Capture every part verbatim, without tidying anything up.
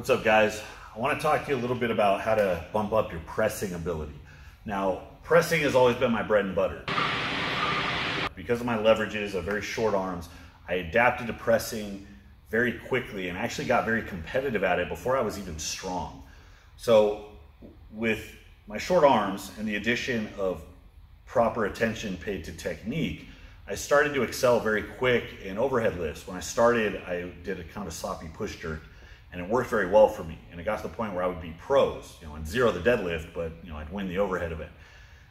What's up, guys? I want to talk to you a little bit about how to bump up your pressing ability. Now, pressing has always been my bread and butter. Because of my leverages, I have very short arms, I adapted to pressing very quickly and actually got very competitive at it before I was even strong. So with my short arms and the addition of proper attention paid to technique, I started to excel very quick in overhead lifts. When I started, I did a kind of sloppy push jerk, and it worked very well for me. And it got to the point where I would be pros, you know, and zero the deadlift, but you know, I'd win the overhead event.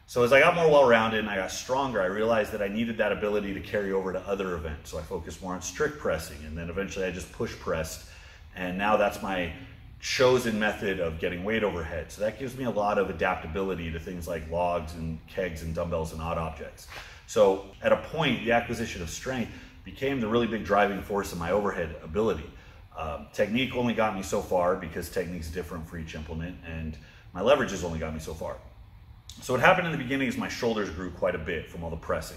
So as I got more well-rounded and I got stronger, I realized that I needed that ability to carry over to other events. So I focused more on strict pressing, and then eventually I just push pressed. And now that's my chosen method of getting weight overhead. So that gives me a lot of adaptability to things like logs and kegs and dumbbells and odd objects. So at a point, the acquisition of strength became the really big driving force in my overhead ability. Um, technique only got me so far because technique's different for each implement, and my leverages only got me so far. So what happened in the beginning is my shoulders grew quite a bit from all the pressing.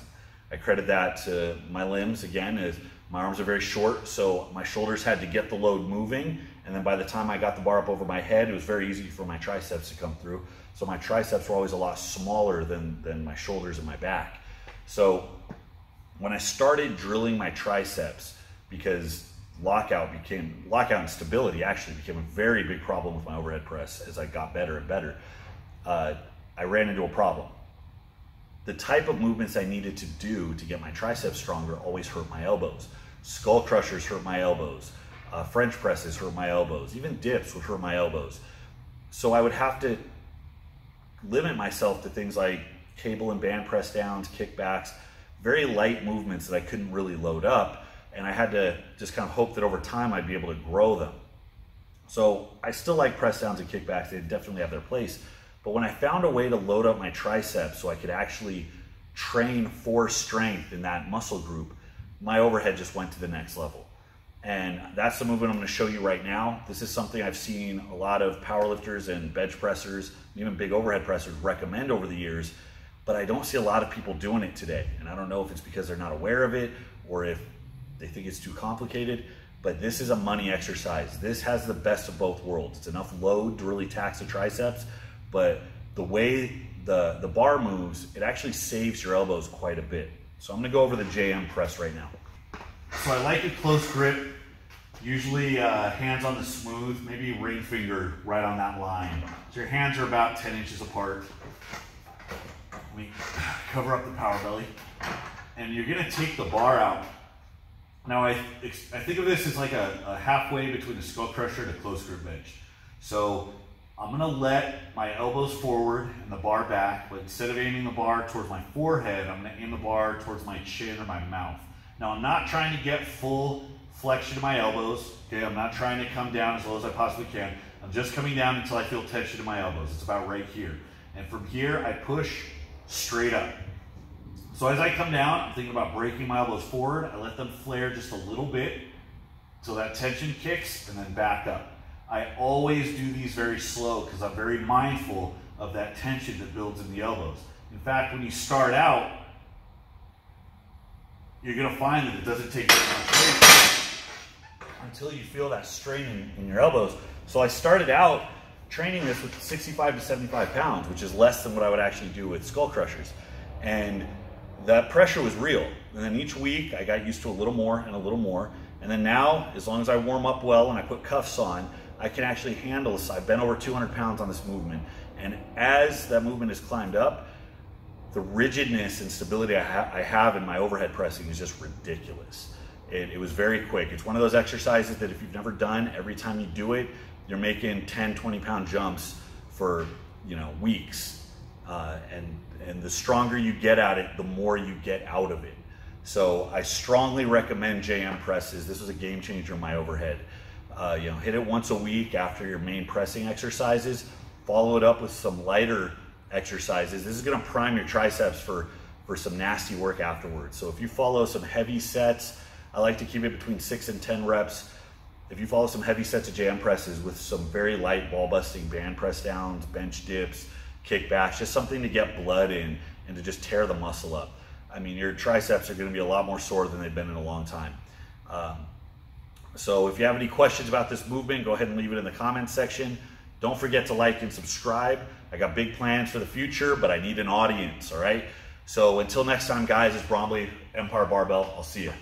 I credit that to my limbs, again, as my arms are very short, so my shoulders had to get the load moving, and then by the time I got the bar up over my head, it was very easy for my triceps to come through. So my triceps were always a lot smaller than, than my shoulders and my back. So when I started drilling my triceps, because Lockout became lockout and stability actually became a very big problem with my overhead press as I got better and better. Uh, I ran into a problem. The type of movements I needed to do to get my triceps stronger always hurt my elbows. Skull crushers hurt my elbows. Uh, French presses hurt my elbows. Even dips would hurt my elbows. So I would have to limit myself to things like cable and band press downs, kickbacks, very light movements that I couldn't really load up. And I had to just kind of hope that over time I'd be able to grow them. So I still like press downs and kickbacks. They definitely have their place. But when I found a way to load up my triceps so I could actually train for strength in that muscle group, my overhead just went to the next level. And that's the movement I'm going to show you right now. This is something I've seen a lot of powerlifters and bench pressers, even big overhead pressers, recommend over the years. But I don't see a lot of people doing it today. And I don't know if it's because they're not aware of it or if they think it's too complicated, but this is a money exercise. This has the best of both worlds. It's enough load to really tax the triceps, but the way the, the bar moves, it actually saves your elbows quite a bit. So I'm gonna go over the J M press right now. So I like a close grip, usually uh, hands on the smooth, maybe ring finger right on that line. So your hands are about ten inches apart. We cover up the power belly, and you're gonna take the bar out. Now I, I think of this as like a, a halfway between a skull crusher and a close grip bench. So I'm gonna let my elbows forward and the bar back, but instead of aiming the bar towards my forehead, I'm gonna aim the bar towards my chin or my mouth. Now I'm not trying to get full flexion of my elbows, okay? I'm not trying to come down as low as I possibly can. I'm just coming down until I feel tension in my elbows. It's about right here. And from here, I push straight up. So as I come down, I'm thinking about breaking my elbows forward. I let them flare just a little bit till that tension kicks, and then back up. I always do these very slow because I'm very mindful of that tension that builds in the elbows. In fact, when you start out, you're gonna find that it doesn't take very much weight until you feel that strain in, in your elbows. So I started out training this with sixty-five to seventy-five pounds, which is less than what I would actually do with skull crushers. And that pressure was real. And then each week I got used to a little more and a little more. And then now, as long as I warm up well and I put cuffs on, I can actually handle this. I've been over two hundred pounds on this movement. And as that movement has climbed up, the rigidness and stability I, ha I have in my overhead pressing is just ridiculous. It, it was very quick. It's one of those exercises that if you've never done, every time you do it, you're making ten, twenty pound jumps for, you know, weeks. Uh, and, and the stronger you get at it, the more you get out of it. So I strongly recommend J M presses. This was a game changer in my overhead. Uh, you know, hit it once a week after your main pressing exercises, follow it up with some lighter exercises. This is gonna prime your triceps for, for some nasty work afterwards. So if you follow some heavy sets, I like to keep it between six and ten reps. If you follow some heavy sets of J M presses with some very light ball busting band press downs, bench dips, kickbacks, just something to get blood in and to just tear the muscle up. I mean, your triceps are going to be a lot more sore than they've been in a long time. Um, So if you have any questions about this movement, go ahead and leave it in the comments section. Don't forget to like and subscribe. I got big plans for the future, but I need an audience, all right? So until next time, guys, it's Bromley, Empire Barbell. I'll see you.